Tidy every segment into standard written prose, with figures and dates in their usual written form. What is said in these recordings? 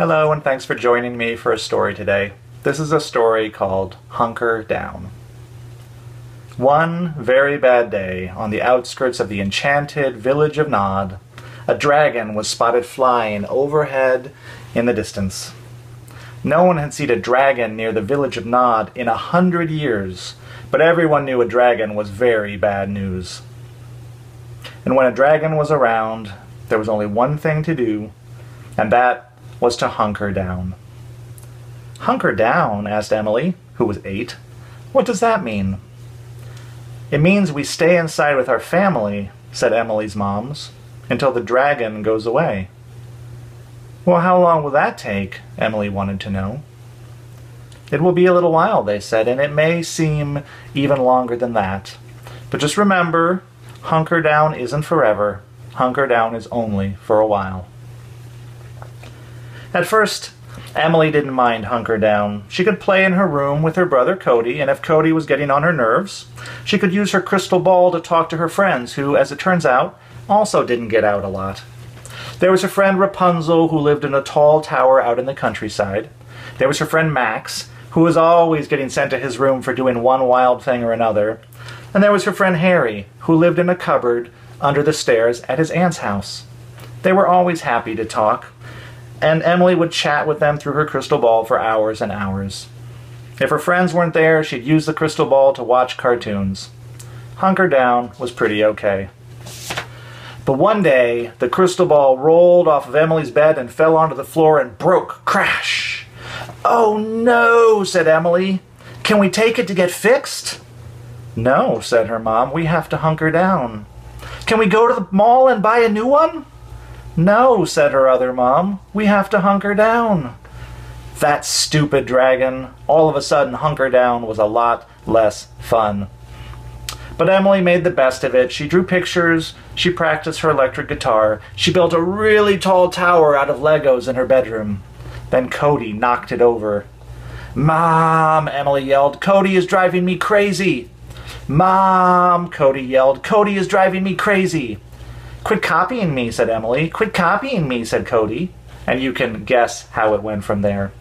Hello and thanks for joining me for a story today. This is a story called Hunker Down. One very bad day, on the outskirts of the enchanted village of Nod, a dragon was spotted flying overhead in the distance. No one had seen a dragon near the village of Nod in 100 years, but everyone knew a dragon was very bad news. And when a dragon was around, there was only one thing to do, and that was to hunker down. Hunker down? Asked Emily, who was 8. What does that mean? It means we stay inside with our family, said Emily's moms, until the dragon goes away. Well, how long will that take? Emily wanted to know. It will be a little while, they said, and it may seem even longer than that. But just remember, hunker down isn't forever. Hunker down is only for a while. At first, Emily didn't mind hunker down. She could play in her room with her brother Cody, and if Cody was getting on her nerves, she could use her crystal ball to talk to her friends, who, as it turns out, also didn't get out a lot. There was her friend Rapunzel, who lived in a tall tower out in the countryside. There was her friend Max, who was always getting sent to his room for doing one wild thing or another. And there was her friend Harry, who lived in a cupboard under the stairs at his aunt's house. They were always happy to talk, and Emily would chat with them through her crystal ball for hours and hours. If her friends weren't there, she'd use the crystal ball to watch cartoons. Hunker down was pretty okay. But one day, the crystal ball rolled off of Emily's bed and fell onto the floor and broke. Crash! Oh no, said Emily. Can we take it to get fixed? No, said her mom. We have to hunker down. Can we go to the mall and buy a new one? No, said her other mom, we have to hunker down. That stupid dragon. All of a sudden, hunker down was a lot less fun. But Emily made the best of it. She drew pictures, she practiced her electric guitar, she built a really tall tower out of Legos in her bedroom. Then Cody knocked it over. Mom, Emily yelled, Cody is driving me crazy. Mom, Cody yelled, Cody is driving me crazy. Quit copying me, said Emily. Quit copying me, said Cody. And you can guess how it went from there.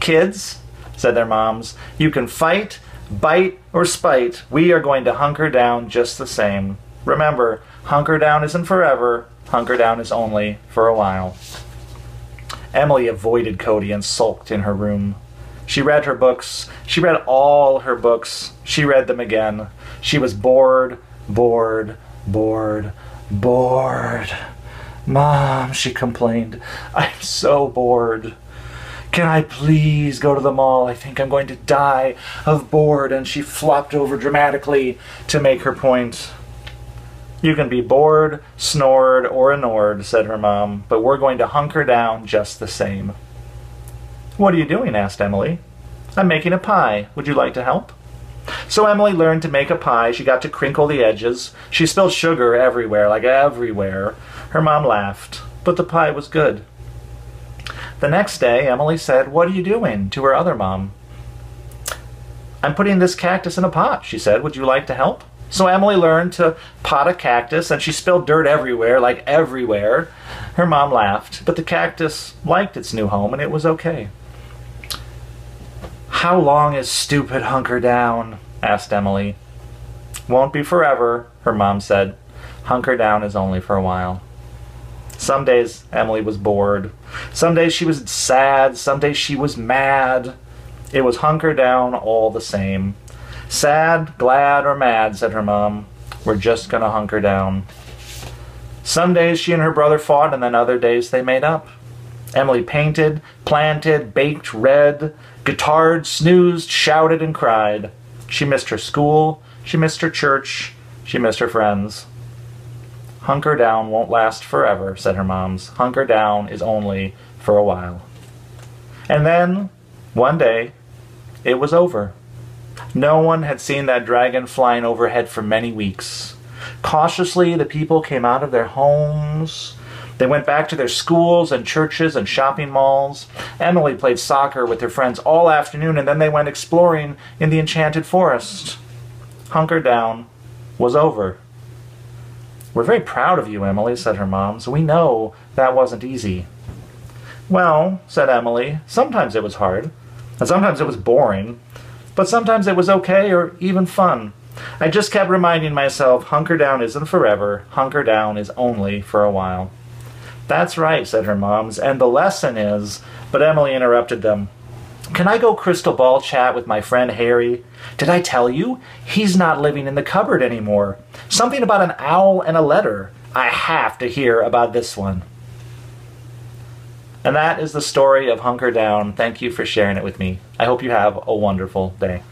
Kids, said their moms, you can fight, bite, or spite. We are going to hunker down just the same. Remember, hunker down isn't forever. Hunker down is only for a while. Emily avoided Cody and sulked in her room. She read her books. She read all her books. She read them again. She was bored, bored, bored. Bored. Mom, she complained, I'm so bored. Can I please go to the mall? I think I'm going to die of bored. And she flopped over dramatically to make her point. You can be bored, snored, or annoyed, said her mom, but we're going to hunker down just the same. What are you doing? Asked Emily. I'm making a pie. Would you like to help? So Emily learned to make a pie. She got to crinkle the edges. She spilled sugar everywhere, like everywhere. Her mom laughed, but the pie was good. The next day, Emily said, "What are you doing?" to her other mom. "I'm putting this cactus in a pot," she said. "Would you like to help?" So Emily learned to pot a cactus, and she spilled dirt everywhere, like everywhere. Her mom laughed, but the cactus liked its new home, and it was okay. How long is stupid hunker down? Asked Emily. Won't be forever, her mom said. Hunker down is only for a while. Some days Emily was bored. Some days she was sad. Some days she was mad. It was hunker down all the same. Sad, glad, or mad, said her mom. We're just gonna hunker down. Some days she and her brother fought, and then other days they made up. Emily painted, planted, baked, read, guitared, snoozed, shouted, and cried. She missed her school, she missed her church, she missed her friends. Hunker down won't last forever, said her moms. Hunker down is only for a while. And then, one day, it was over. No one had seen that dragon flying overhead for many weeks. Cautiously, the people came out of their homes. They went back to their schools and churches and shopping malls. Emily played soccer with her friends all afternoon, and then they went exploring in the enchanted forest. Hunker down was over. We're very proud of you, Emily, said her mom, so we know that wasn't easy. "Well," said Emily, "sometimes it was hard, and sometimes it was boring, but sometimes it was okay or even fun. I just kept reminding myself, hunker down isn't forever, hunker down is only for a while." "That's right," said her moms, "and the lesson is," but Emily interrupted them. "Can I go crystal ball chat with my friend Harry? Did I tell you? He's not living in the cupboard anymore. Something about an owl and a letter. I have to hear about this one." And that is the story of Hunker Down. Thank you for sharing it with me. I hope you have a wonderful day.